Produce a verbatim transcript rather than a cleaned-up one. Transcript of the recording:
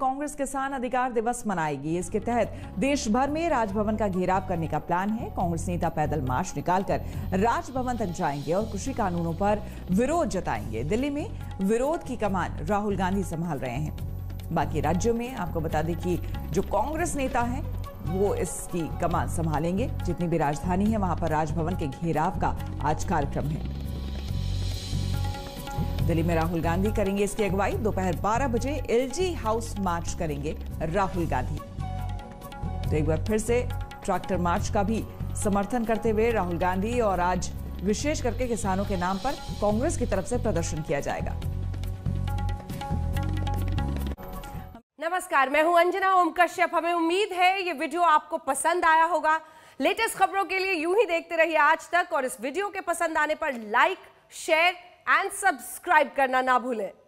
कांग्रेस किसान अधिकार दिवस मनाएगी। इसके तहत देश भर में राजभवन का घेराव करने का प्लान है। कांग्रेस नेता पैदल मार्च निकालकर राजभवन तक जाएंगे और कृषि कानूनों पर विरोध जताएंगे। दिल्ली में विरोध की कमान राहुल गांधी संभाल रहे हैं। बाकी राज्यों में आपको बता दें कि जो कांग्रेस नेता हैं वो इसकी कमान संभालेंगे। जितनी भी राजधानी है वहां पर राजभवन के घेराव का आज कार्यक्रम है। दिल्ली में राहुल गांधी करेंगे इसकी अगुवाई। दोपहर बारह बजे एलजी हाउस मार्च करेंगे राहुल गांधी। तो एक बार फिर से ट्रैक्टर मार्च का भी समर्थन करते हुए राहुल गांधी और आज विशेष करके किसानों के नाम पर कांग्रेस की तरफ से प्रदर्शन किया जाएगा। नमस्कार, मैं हूं अंजना ओम कश्यप। हमें उम्मीद है ये वीडियो आपको पसंद आया होगा। लेटेस्ट खबरों के लिए यूं ही देखते रहिए आज तक और इस वीडियो के पसंद आने पर लाइक, शेयर एंड सब्सक्राइब करना ना भूलें।